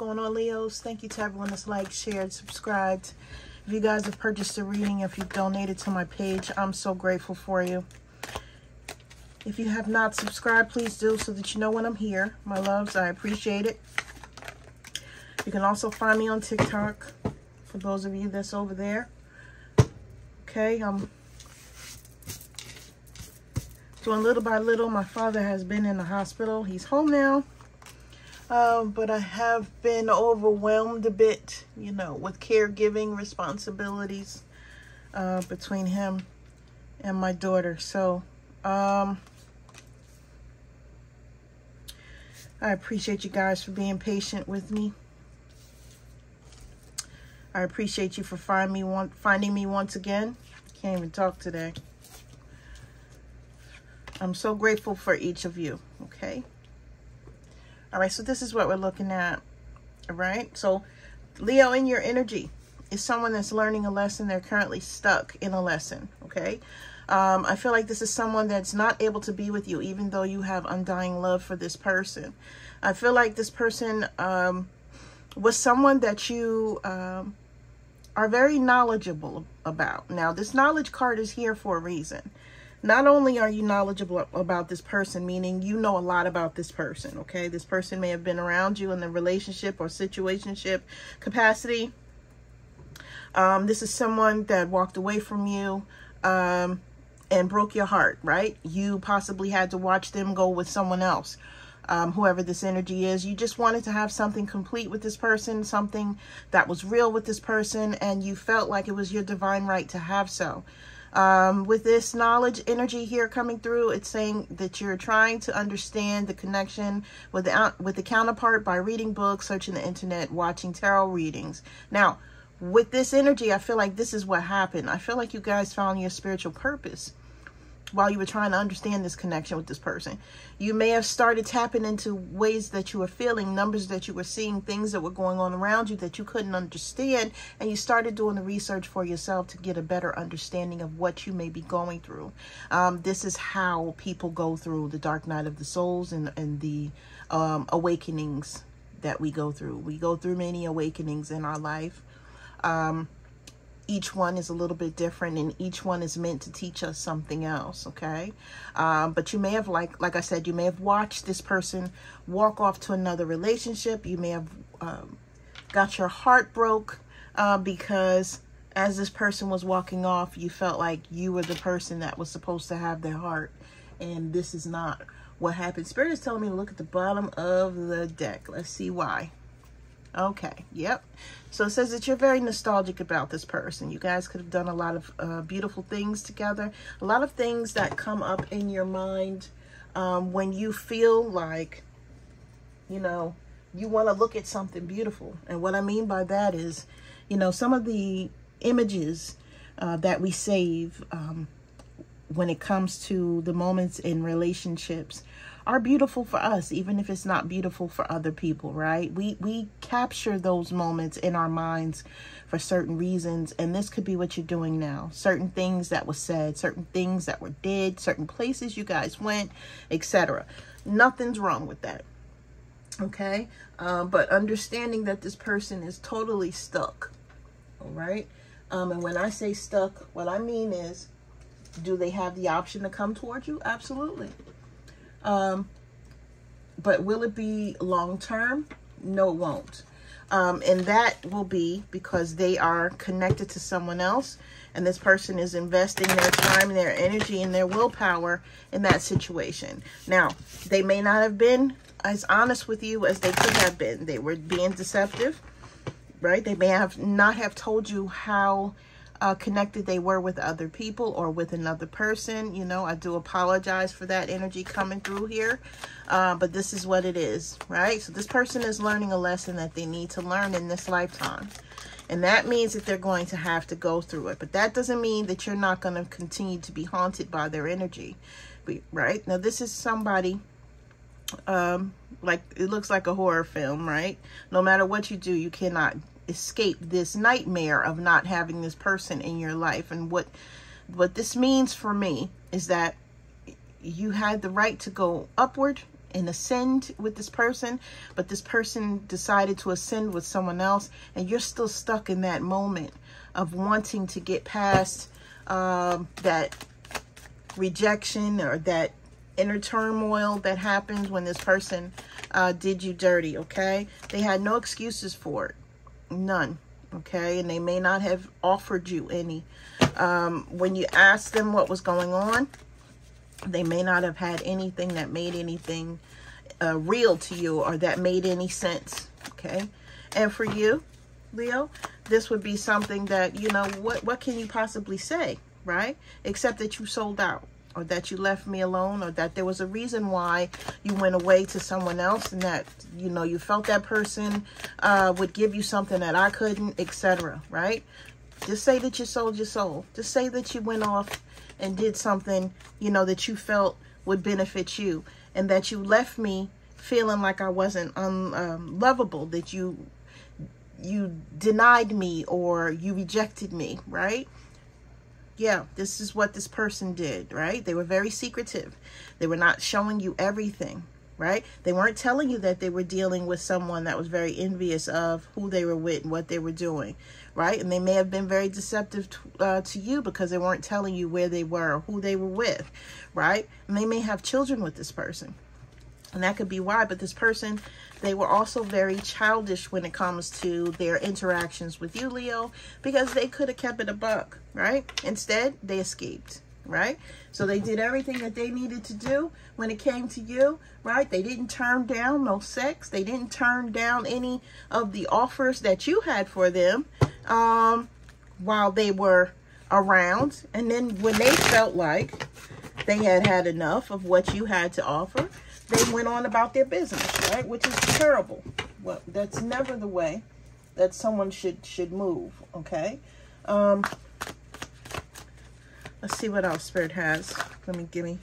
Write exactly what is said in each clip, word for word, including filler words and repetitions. going on, Leos? Thank you to everyone that's liked, shared, subscribed. If you guys have purchased a reading, if you've donated to my page, I'm so grateful for you. If you have not subscribed, please do so that you know when I'm here. My loves, I appreciate it. You can also find me on TikTok, for those of you that's over there. Okay, I'm doing little by little. My father has been in the hospital. He's home now. Uh, but I have been overwhelmed a bit, you know, with caregiving responsibilities uh, between him and my daughter. So, um, I appreciate you guys for being patient with me. I appreciate you for find me one, finding me once again. Can't even talk today. I'm so grateful for each of you, okay? All right, so this is what we're looking at, all right? So Leo, in your energy is someone that's learning a lesson. They're currently stuck in a lesson, okay? Um, I feel like this is someone that's not able to be with you, even though you have undying love for this person. I feel like this person um, was someone that you um, are very knowledgeable about. Now, this knowledge card is here for a reason. Not only are you knowledgeable about this person, meaning you know a lot about this person, okay? This person may have been around you in the relationship or situationship capacity. Um, this is someone that walked away from you um, and broke your heart, right? You possibly had to watch them go with someone else, um, whoever this energy is. You just wanted to have something complete with this person, something that was real with this person, and you felt like it was your divine right to have so. Um, with this knowledge energy here coming through, it's saying that you're trying to understand the connection with the, with the counterpart by reading books, searching the internet, watching tarot readings. Now, with this energy, I feel like this is what happened. I feel like you guys found your spiritual purpose while you were trying to understand this connection with this person. You may have started tapping into ways that you were feeling, numbers that you were seeing, things that were going on around you that you couldn't understand, and you started doing the research for yourself to get a better understanding of what you may be going through. Um, this is how people go through the dark night of the souls and, and the um, awakenings that we go through. We go through many awakenings in our life. Um, Each one is a little bit different, and each one is meant to teach us something else, okay? Um, but you may have, like like I said, you may have watched this person walk off to another relationship. You may have um, got your heart broke uh, because as this person was walking off, you felt like you were the person that was supposed to have their heart, and this is not what happened. Spirit is telling me to look at the bottom of the deck. Let's see why. Okay, yep. So it says that you're very nostalgic about this person. You guys could have done a lot of uh, beautiful things together. A lot of things that come up in your mind um, when you feel like, you know, you want to look at something beautiful. And what I mean by that is, you know, some of the images uh, that we save um, when it comes to the moments in relationships are beautiful for us, even if it's not beautiful for other people, right? We we capture those moments in our minds for certain reasons, and this could be what you're doing now. Certain things that were said, certain things that were did, certain places you guys went, et cetera. Nothing's wrong with that, okay? Um, but understanding that this person is totally stuck, all right? Um, and when I say stuck, what I mean is, do they have the option to come towards you? Absolutely. Um, but will it be long-term? No, it won't. Um, and that will be because they are connected to someone else, and this person is investing their time, their energy, and their willpower in that situation. Now, they may not have been as honest with you as they could have been. They were being deceptive, right? They may have not have told you how Uh, connected they were with other people or with another person. You know, I do apologize for that energy coming through here, uh, but this is what it is, right? So this person is learning a lesson that they need to learn in this lifetime, and that means that they're going to have to go through it. But that doesn't mean that you're not going to continue to be haunted by their energy, right? Now, this is somebody um, like it looks like a horror film, right? No matter what you do, you cannot escape this nightmare of not having this person in your life. And what what this means for me is that you had the right to go upward and ascend with this person, but this person decided to ascend with someone else, and you're still stuck in that moment of wanting to get past um, that rejection or that inner turmoil that happens when this person uh, did you dirty, okay? They had no excuses for it, none, okay? And they may not have offered you any. Um, when you asked them what was going on, they may not have had anything that made anything uh, real to you or that made any sense, okay? And for you, Leo, this would be something that, you know, what, what can you possibly say, right? Except that you sold out, or that you left me alone, or that there was a reason why you went away to someone else, and that, you know, you felt that person uh, would give you something that I couldn't, et cetera, right? Just say that you sold your soul. Just say that you went off and did something, you know, that you felt would benefit you, and that you left me feeling like I wasn't unlovable, um, that you you denied me or you rejected me, right? Yeah, this is what this person did, right? They were very secretive. They were not showing you everything, right? They weren't telling you that they were dealing with someone that was very envious of who they were with and what they were doing, right? And they may have been very deceptive uh, to you because they weren't telling you where they were or who they were with, right? And they may have children with this person. And that could be why, but this person, they were also very childish when it comes to their interactions with you, Leo, because they could have kept it a buck, right? Instead, they escaped, right? So they did everything that they needed to do when it came to you, right? They didn't turn down no sex. They didn't turn down any of the offers that you had for them um, while they were around. And then when they felt like they had had enough of what you had to offer, they went on about their business, right? Which is terrible. Well, that's never the way that someone should should move, okay? Um, let's see what else Spirit has. Let me give me.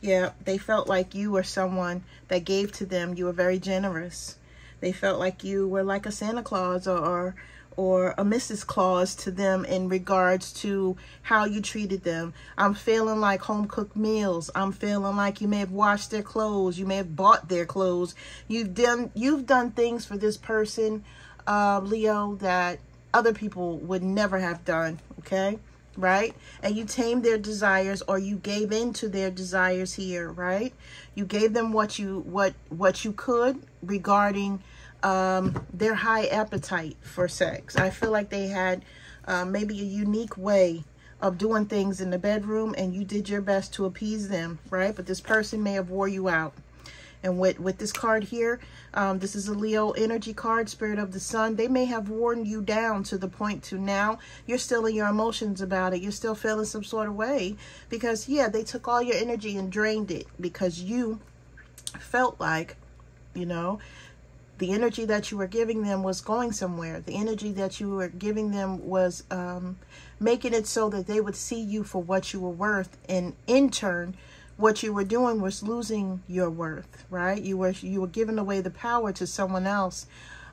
Yeah, they felt like you were someone that gave to them. You were very generous. They felt like you were like a Santa Claus or or, or a Missus Claus to them in regards to how you treated them. I'm feeling like home-cooked meals. I'm feeling like you may have washed their clothes. You may have bought their clothes. You've done, you've done things for this person, uh, Leo, that other people would never have done, okay? Right? And you tamed their desires, or you gave in to their desires here, right? You gave them what you, what, what you could regarding um their high appetite for sex. I feel like they had uh, maybe a unique way of doing things in the bedroom, and you did your best to appease them, right? But this person may have wore you out. And with with this card here, um this is a Leo energy card, Spirit of the Sun. They may have worn you down to the point to now you're still in your emotions about it. You're still feeling some sort of way because, yeah, they took all your energy and drained it because you felt like, you know, the energy that you were giving them was going somewhere. The energy that you were giving them was um, making it so that they would see you for what you were worth. And in turn, what you were doing was losing your worth, right? You were, you were giving away the power to someone else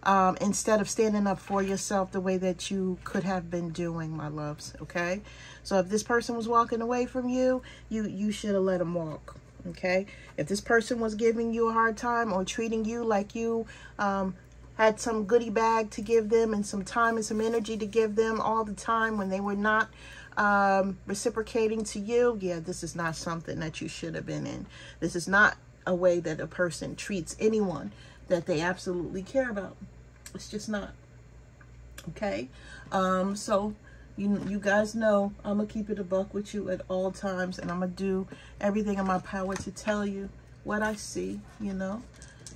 um, instead of standing up for yourself the way that you could have been doing, my loves, okay? So if this person was walking away from you, you, you should have let them walk. Okay, if this person was giving you a hard time or treating you like you um, had some goodie bag to give them and some time and some energy to give them all the time when they were not um, reciprocating to you, yeah, this is not something that you should have been in. This is not a way that a person treats anyone that they absolutely care about. It's just not. Okay, um, so... You, you guys know I'm going to keep it a buck with you at all times, and I'm going to do everything in my power to tell you what I see, you know.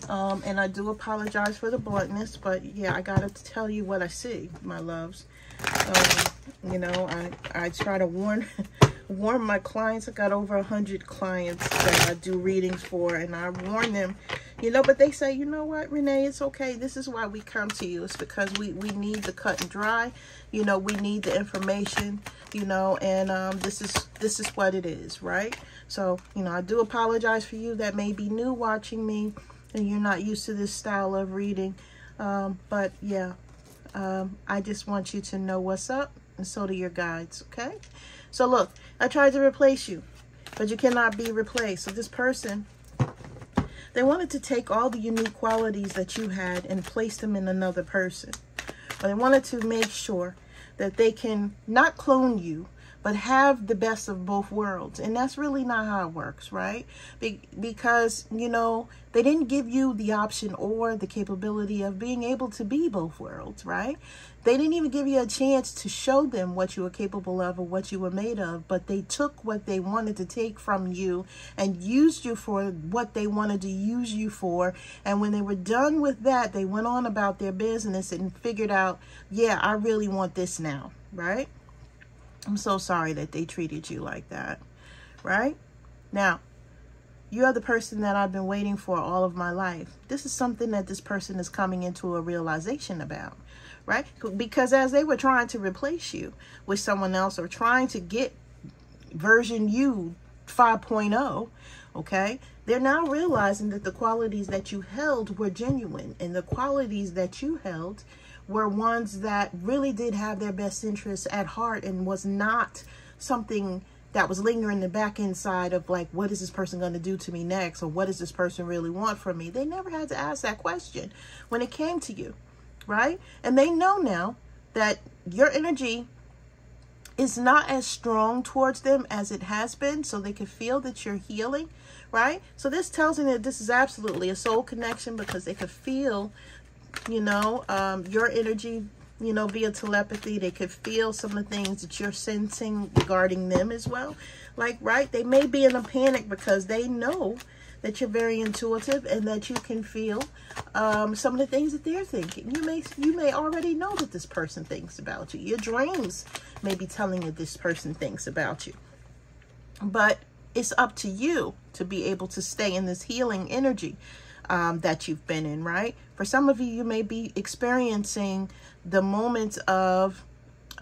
Um, and I do apologize for the bluntness, but, yeah, I got to tell you what I see, my loves. Um, you know, I, I try to warn warn my clients. I got over one hundred clients that I do readings for, and I warn them, you know, but they say, you know what, Renee, it's okay. This is why we come to you. It's because we, we need the cut and dry. You know, we need the information, you know, and um, this is this is what it is, right? So, you know, I do apologize for you that may be new watching me and you're not used to this style of reading. Um, but, yeah, um, I just want you to know what's up, and so do your guides, okay? So, look, I tried to replace you, but you cannot be replaced. So this person... They wanted to take all the unique qualities that you had and place them in another person. But they wanted to make sure that they can not clone you, but have the best of both worlds. And that's really not how it works, right? Be because, you know, they didn't give you the option or the capability of being able to be both worlds, right? They didn't even give you a chance to show them what you were capable of or what you were made of, but they took what they wanted to take from you and used you for what they wanted to use you for. And when they were done with that, they went on about their business and figured out, yeah, I really want this now, right? I'm so sorry that they treated you like that, right? Now, you are the person that I've been waiting for all of my life. This is something that this person is coming into a realization about, right? Because as they were trying to replace you with someone else or trying to get version you five point oh, okay, they're now realizing that the qualities that you held were genuine, and the qualities that you held were ones that really did have their best interests at heart and was not something that was lingering the back inside of like, what is this person going to do to me next? Or what does this person really want from me? They never had to ask that question when it came to you, right? And they know now that your energy is not as strong towards them as it has been, so they can feel that you're healing, right? So this tells them that this is absolutely a soul connection, because they could feel, you know, um, your energy, you know, via telepathy. They could feel some of the things that you're sensing regarding them as well. Like, right, they may be in a panic because they know that you're very intuitive and that you can feel um, some of the things that they're thinking. You may, you may already know that this person thinks about you. Your dreams may be telling you this person thinks about you. But it's up to you to be able to stay in this healing energy Um, that you've been in, right? For some of you, you may be experiencing the moments of,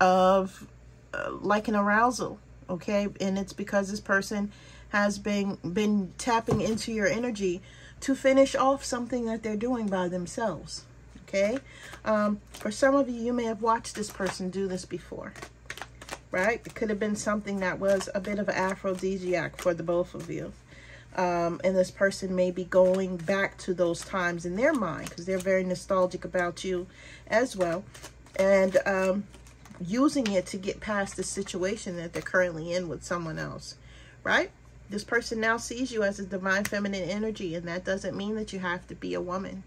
of uh, like an arousal, okay? And it's because this person has been, been tapping into your energy to finish off something that they're doing by themselves, okay? Um, for some of you, you may have watched this person do this before, right? It could have been something that was a bit of an aphrodisiac for the both of you. Um, and this person may be going back to those times in their mind because they're very nostalgic about you as well, and um, using it to get past the situation that they're currently in with someone else, right? This person now sees you as a divine feminine energy, and that doesn't mean that you have to be a woman.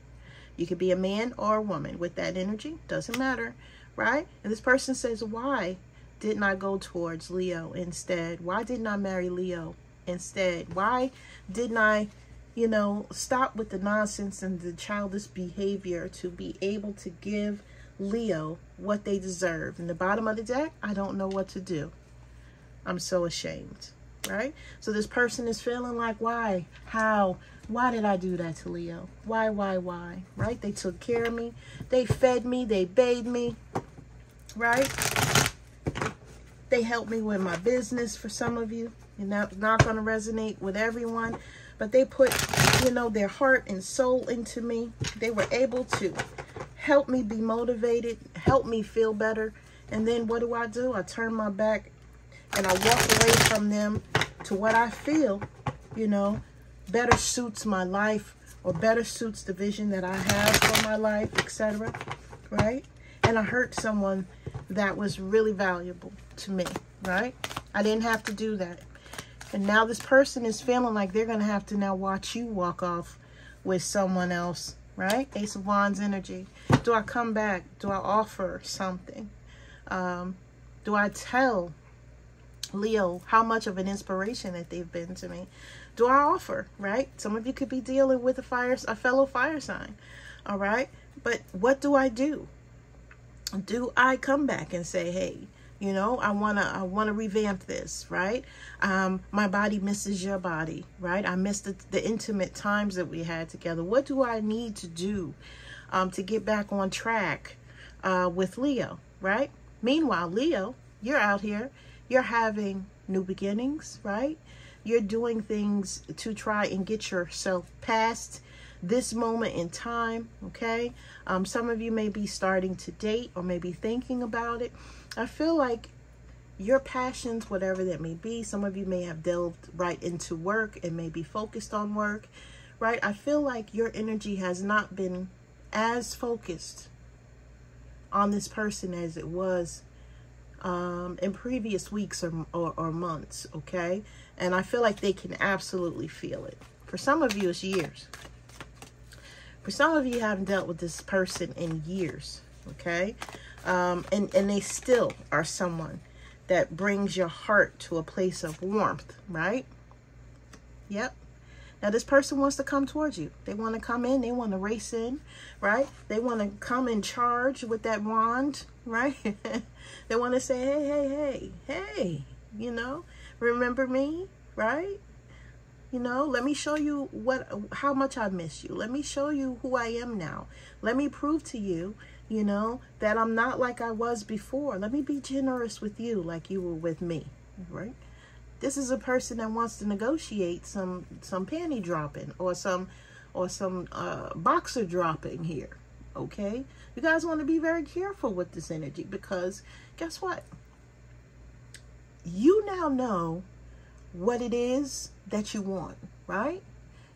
You could be a man or a woman with that energy. Doesn't matter, right? And this person says, why didn't I go towards Leo instead? Why didn't I marry Leo instead? Why didn't I, you know, stop with the nonsense and the childish behavior to be able to give Leo what they deserve? In the bottom of the deck, I don't know what to do. I'm so ashamed, right? So this person is feeling like, why? How? Why did I do that to Leo? Why, why, why? Right? They took care of me. They fed me. They bathed me, right? They helped me with my business for some of you. And that's not going to resonate with everyone. But they put, you know, their heart and soul into me. They were able to help me be motivated, help me feel better. And then what do I do? I turn my back and I walk away from them to what I feel, you know, better suits my life or better suits the vision that I have for my life, et cetera. Right? And I hurt someone that was really valuable to me, right? I didn't have to do that. And now this person is feeling like they're going to have to now watch you walk off with someone else, right? Ace of Wands energy. Do I come back? Do I offer something? Um, do I tell Leo how much of an inspiration that they've been to me? Do I offer, right? Some of you could be dealing with a, fire, a fellow fire sign, all right? But what do I do? Do I come back and say, hey, you know, I want to I want to revamp this, right? Um, my body misses your body, right? I miss the, the intimate times that we had together. What do I need to do um, to get back on track uh, with Leo, right? Meanwhile, Leo, you're out here. You're having new beginnings, right? You're doing things to try and get yourself past this moment in time, okay? Um, some of you may be starting to date or maybe thinking about it. I feel like your passions, whatever that may be, some of you may have delved right into work and may be focused on work, right? I feel like your energy has not been as focused on this person as it was um, in previous weeks or, or, or months, okay? And I feel like they can absolutely feel it. For some of you, it's years. For some of you, haven't dealt with this person in years, okay? Um, and, and they still are someone that brings your heart to a place of warmth, right? Yep. Now, this person wants to come towards you. They want to come in. They want to race in, right? They want to come in charge with that wand, right? They want to say, hey, hey, hey, hey, you know, remember me, right? You know, let me show you what, how much I miss you. Let me show you who I am now. Let me prove to you, you know, that I'm not like I was before. Let me be generous with you like you were with me, right? This is a person that wants to negotiate some some panty dropping or some or some uh, boxer dropping here, okay? You guys want to be very careful with this energy because guess what? You now know what it is that you want, right?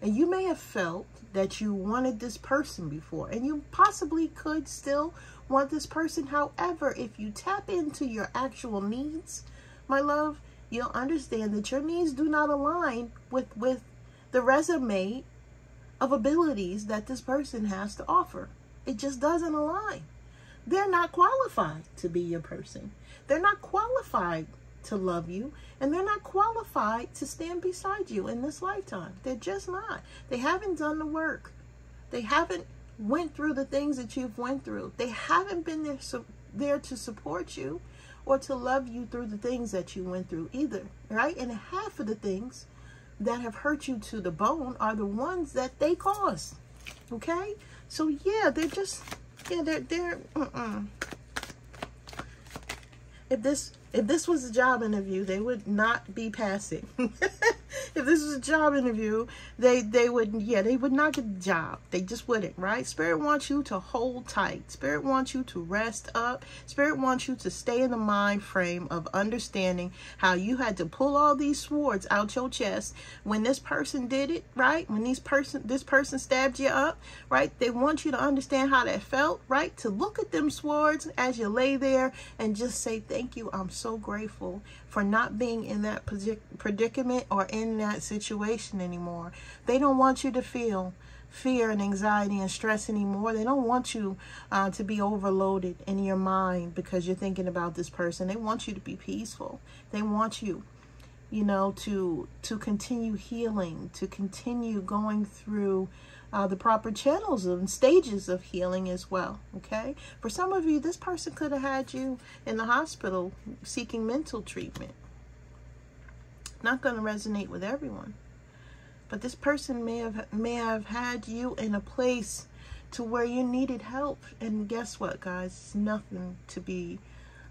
And you may have felt that you wanted this person before, and you possibly could still want this person. However, if you tap into your actual needs, my love, you'll understand that your needs do not align with, with the resume of abilities that this person has to offer. It just doesn't align. They're not qualified to be your person. They're not qualified to love you, and they're not qualified to stand beside you in this lifetime. They're just not. They haven't done the work. They haven't went through the things that you've went through. They haven't been there, so, there to support you or to love you through the things that you went through either, right? And half of the things that have hurt you to the bone are the ones that they caused, okay? So yeah, they're just, yeah, they're, they're, mm-mm. If this, if this was a job interview, they would not be passing. If this was a job interview, they, they would, yeah, they would not get the job. They just wouldn't, right? Spirit wants you to hold tight. Spirit wants you to rest up. Spirit wants you to stay in the mind frame of understanding how you had to pull all these swords out your chest when this person did it, right? When these person, this person stabbed you up, right? They want you to understand how that felt, right? To look at them swords as you lay there and just say, thank you, I'm so grateful for not being in that predicament or in that that situation anymore. They don't want you to feel fear and anxiety and stress anymore. They don't want you uh, to be overloaded in your mind because you're thinking about this person. They want you to be peaceful. They want you, you know, to to continue healing, to continue going through uh, the proper channels and stages of healing as well, okay? For some of you, this person could have had you in the hospital seeking mental treatment. Not going to resonate with everyone, but this person may have may have had you in a place to where you needed help. And guess what, guys? It's nothing to be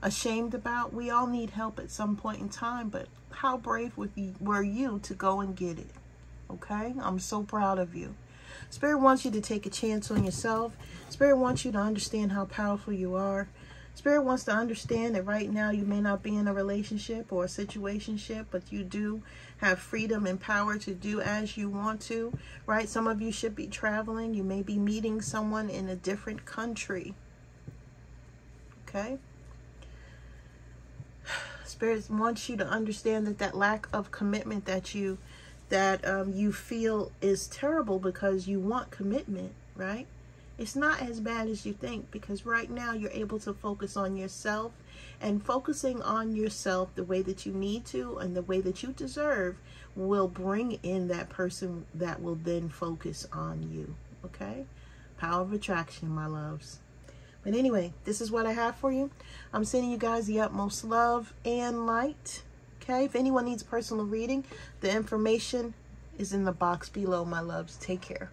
ashamed about. We all need help at some point in time, but how brave were you, were you to go and get it? Okay, I'm so proud of you. Spirit wants you to take a chance on yourself. Spirit wants you to understand how powerful you are. Spirit wants to understand that right now you may not be in a relationship or a situationship, but you do have freedom and power to do as you want to, right? Some of you should be traveling. You may be meeting someone in a different country, okay? Spirit wants you to understand that that lack of commitment that you, that um, you feel is terrible because you want commitment, right? It's not as bad as you think because right now you're able to focus on yourself, and focusing on yourself the way that you need to and the way that you deserve will bring in that person that will then focus on you, okay? Power of attraction, my loves. But anyway, this is what I have for you. I'm sending you guys the utmost love and light, okay? If anyone needs a personal reading, the information is in the box below, my loves. Take care.